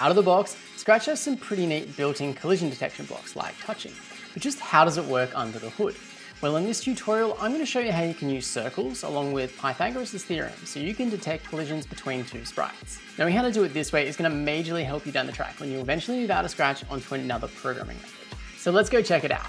Out of the box, Scratch has some pretty neat built-in collision detection blocks like touching, but just how does it work under the hood? Well, in this tutorial, I'm going to show you how you can use circles along with Pythagoras' theorem so you can detect collisions between two sprites. Knowing how to do it this way is going to majorly help you down the track when you eventually move out of Scratch onto another programming language. So let's go check it out.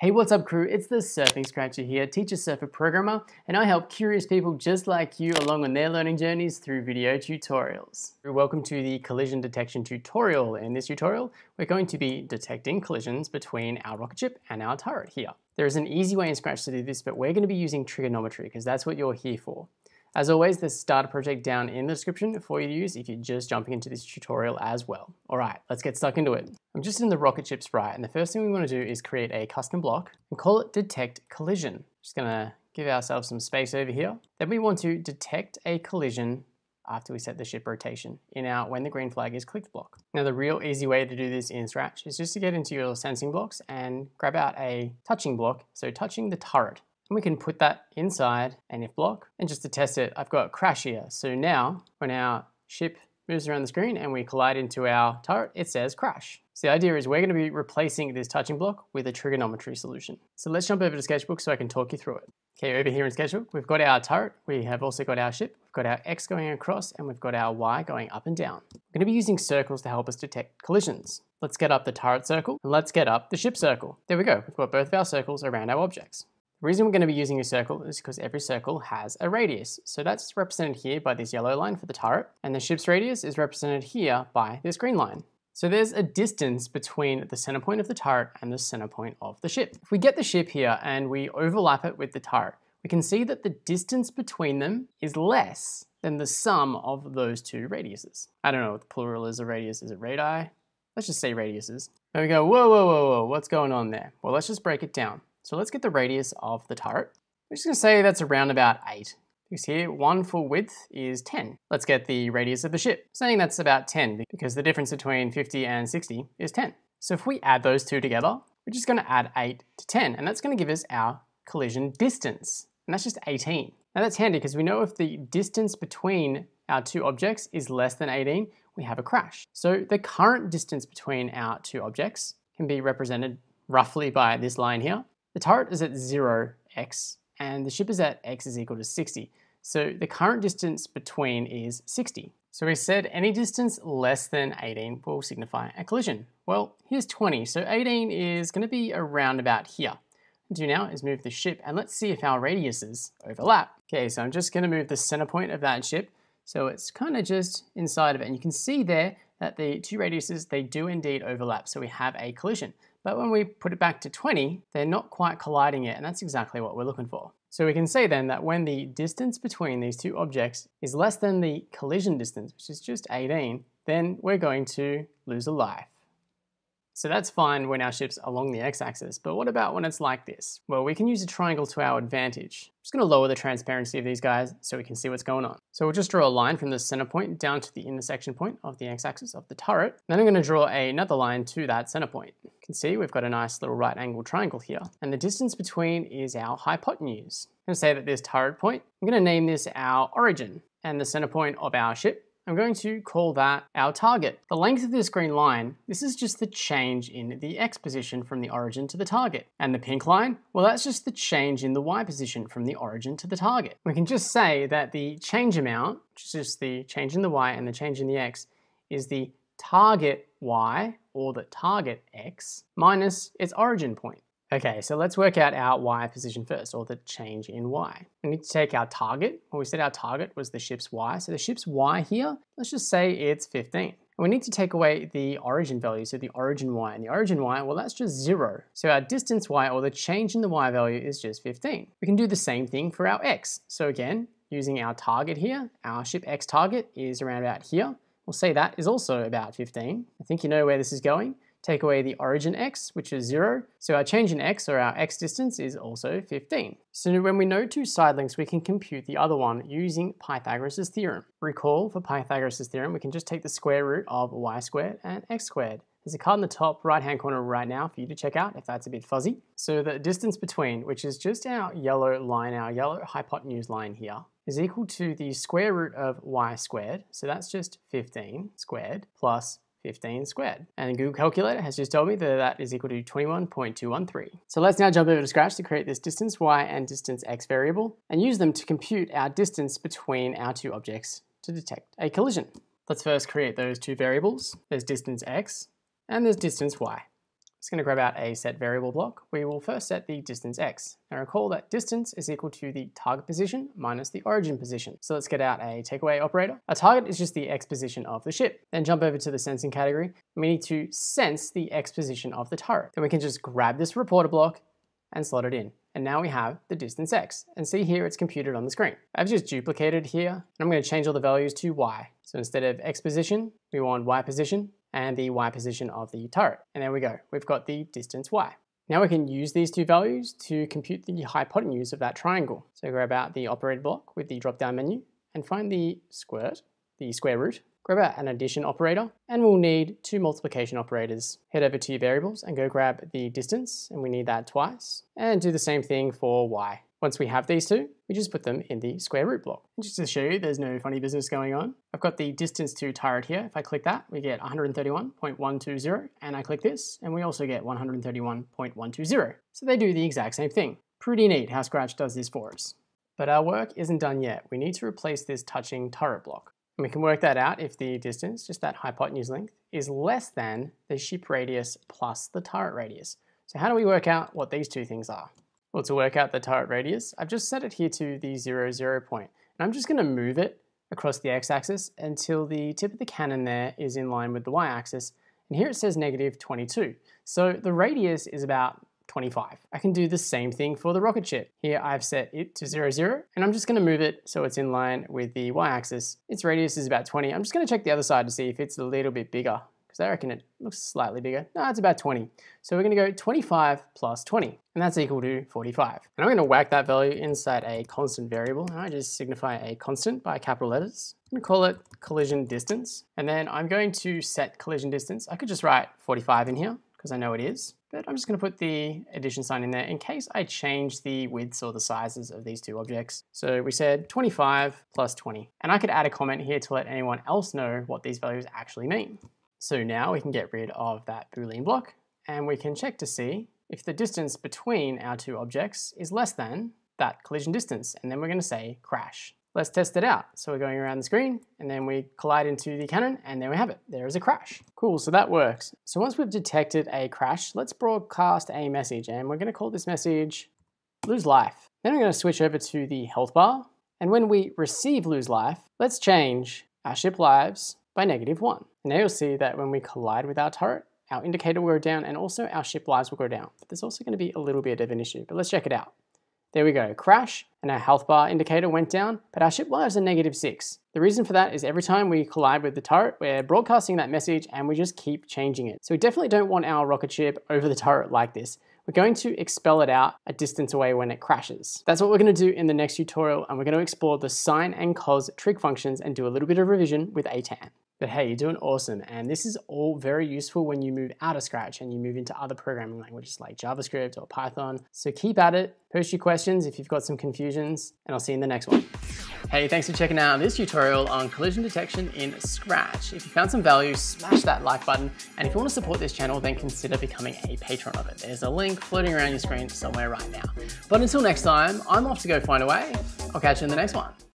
Hey, what's up crew? It's the Surfing Scratcher here, teacher, surfer, programmer, and I help curious people just like you along on their learning journeys through video tutorials. Welcome to the collision detection tutorial. In this tutorial, we're going to be detecting collisions between our rocket ship and our turret here. There is an easy way in Scratch to do this, but we're going to be using trigonometry because that's what you're here for. As always, there's a starter project down in the description for you to use if you're just jumping into this tutorial as well. All right, let's get stuck into it. I'm just in the rocket ship sprite, and the first thing we want to do is create a custom block and call it detect collision. Just gonna give ourselves some space over here. Then we want to detect a collision after we set the ship rotation in our when the green flag is clicked block. Now the real easy way to do this in Scratch is just to get into your sensing blocks and grab out a touching block, so touching the turret. And we can put that inside an if block. And just to test it, I've got crash here. So now when our ship moves around the screen and we collide into our turret, it says crash. So the idea is we're going to be replacing this touching block with a trigonometry solution. So let's jump over to Sketchbook so I can talk you through it. Okay, over here in Sketchbook, we've got our turret. We have also got our ship. We've got our X going across and we've got our Y going up and down. We're going to be using circles to help us detect collisions. Let's get up the turret circle and let's get up the ship circle. There we go. We've got both of our circles around our objects. The reason we're going to be using a circle is because every circle has a radius. So that's represented here by this yellow line for the turret, and the ship's radius is represented here by this green line. So there's a distance between the center point of the turret and the center point of the ship. If we get the ship here and we overlap it with the turret, we can see that the distance between them is less than the sum of those two radiuses. I don't know what the plural is of radius. Is it radii? Let's just say radiuses. There we go. Whoa, whoa, whoa, whoa. What's going on there? Well, let's just break it down. So let's get the radius of the turret. We're just gonna say that's around about 8. Because here, 1 full width is 10. Let's get the radius of the ship, saying that's about 10 because the difference between 50 and 60 is 10. So if we add those two together, we're just gonna add 8 to 10, and that's gonna give us our collision distance. And that's just 18. Now that's handy because we know if the distance between our two objects is less than 18, we have a crash. So the current distance between our two objects can be represented roughly by this line here. The turret is at 0x and the ship is at x is equal to 60. So the current distance between is 60. So we said any distance less than 18 will signify a collision. Well, here's 20. So 18 is going to be around about here. What to do now is move the ship and let's see if our radiuses overlap. Okay, so I'm just going to move the center point of that ship. So it's kind of just inside of it. And you can see there that the two radiuses, they do indeed overlap. So we have a collision. But when we put it back to 20, they're not quite colliding yet, and that's exactly what we're looking for. So we can say then that when the distance between these two objects is less than the collision distance, which is just 18, then we're going to lose a life. So that's fine when our ship's along the x-axis, but what about when it's like this? Well, we can use a triangle to our advantage. I'm just going to lower the transparency of these guys so we can see what's going on. So we'll just draw a line from the center point down to the intersection point of the x-axis of the turret. Then I'm going to draw another line to that center point. You can see we've got a nice little right angle triangle here, and the distance between is our hypotenuse. I'm going to say that this turret point, I'm going to name this our origin, and the center point of our ship, I'm going to call that our target. The length of this green line, this is just the change in the X position from the origin to the target. And the pink line, well, that's just the change in the Y position from the origin to the target. We can just say that the change amount, which is just the change in the Y and the change in the X, is the target Y, or the target X, minus its origin point. Okay, so let's work out our Y position first, or the change in Y. We need to take our target. Well, we said our target was the ship's Y. So the ship's Y here, let's just say it's 15. And we need to take away the origin value, so the origin Y. And the origin Y, well, that's just 0. So our distance Y, or the change in the Y value, is just 15. We can do the same thing for our X. So again, using our target here, our ship X target is around about here. We'll say that is also about 15. I think you know where this is going. Take away the origin X, which is 0. So our change in X, or our X distance, is also 15. So when we know two side lengths, we can compute the other one using Pythagoras' theorem. Recall, for Pythagoras' theorem, we can just take the square root of y squared and x squared. There's a card in the top right-hand corner right now for you to check out if that's a bit fuzzy. So the distance between, which is just our yellow line, our yellow hypotenuse line here, is equal to the square root of y squared. So that's just 15 squared plus 15 squared. And Google Calculator has just told me that that is equal to 21.213. So let's now jump over to Scratch to create this distance y and distance x variable and use them to compute our distance between our two objects to detect a collision. Let's first create those two variables. There's distance x and there's distance y. Just going to grab out a set variable block. We will first set the distance x. Now recall that distance is equal to the target position minus the origin position. So let's get out a takeaway operator. Our target is just the x position of the ship. Then jump over to the sensing category. We need to sense the x position of the turret. Then we can just grab this reporter block and slot it in. And now we have the distance x. And see here it's computed on the screen. I've just duplicated here and I'm going to change all the values to y. So instead of x position, we want y position and the y position of the turret. And there we go, we've got the distance y. Now we can use these two values to compute the hypotenuse of that triangle. So grab out the operator block with the drop-down menu and find the square root. Grab out an addition operator and we'll need two multiplication operators. Head over to your variables and go grab the distance, and we need that twice. And do the same thing for y. Once we have these two, we just put them in the square root block. And just to show you, there's no funny business going on. I've got the distance to turret here. If I click that, we get 131.120, and I click this, and we also get 131.120. So they do the exact same thing. Pretty neat how Scratch does this for us. But our work isn't done yet. We need to replace this touching turret block. And we can work that out if the distance, just that hypotenuse length, is less than the ship radius plus the turret radius. So how do we work out what these two things are? Well, to work out the turret radius, I've just set it here to the 0, 0 point. And I'm just going to move it across the x-axis until the tip of the cannon there is in line with the y-axis. And here it says negative 22. So the radius is about 25. I can do the same thing for the rocket ship. Here I've set it to 0, 0, and I'm just going to move it so it's in line with the y-axis. Its radius is about 20. I'm just going to check the other side to see if it's a little bit bigger, because I reckon it looks slightly bigger. No, it's about 20. So we're going to go 25 plus 20, and that's equal to 45. And I'm going to whack that value inside a constant variable, and I just signify a constant by capital letters. I'm going to call it collision distance, and then I'm going to set collision distance. I could just write 45 in here, because I know it is, but I'm just going to put the addition sign in there in case I change the widths or the sizes of these two objects. So we said 25 plus 20, and I could add a comment here to let anyone else know what these values actually mean. So now we can get rid of that Boolean block, and we can check to see if the distance between our two objects is less than that collision distance, and then we're going to say crash. Let's test it out. So we're going around the screen, and then we collide into the cannon, and there we have it. There is a crash. Cool, so that works. So once we've detected a crash, let's broadcast a message, and we're going to call this message lose life. Then we're going to switch over to the health bar, and when we receive lose life, let's change our ship lives by -1. Now you'll see that when we collide with our turret, our indicator will go down and also our ship lives will go down. But there's also going to be a little bit of an issue, but let's check it out. There we go, crash, and our health bar indicator went down, but our ship lives are -6. The reason for that is every time we collide with the turret, we're broadcasting that message and we just keep changing it. So we definitely don't want our rocket ship over the turret like this. We're going to expel it out a distance away when it crashes. That's what we're going to do in the next tutorial, and we're going to explore the sine and cos trig functions and do a little bit of revision with ATAN. But hey, you're doing awesome, and this is all very useful when you move out of Scratch and you move into other programming languages like JavaScript or Python. So keep at it, post your questions if you've got some confusions, and I'll see you in the next one. Hey, thanks for checking out this tutorial on collision detection in Scratch. If you found some value, smash that like button, and if you want to support this channel, then consider becoming a patron of it. There's a link floating around your screen somewhere right now. But until next time, I'm off to go find a way. I'll catch you in the next one.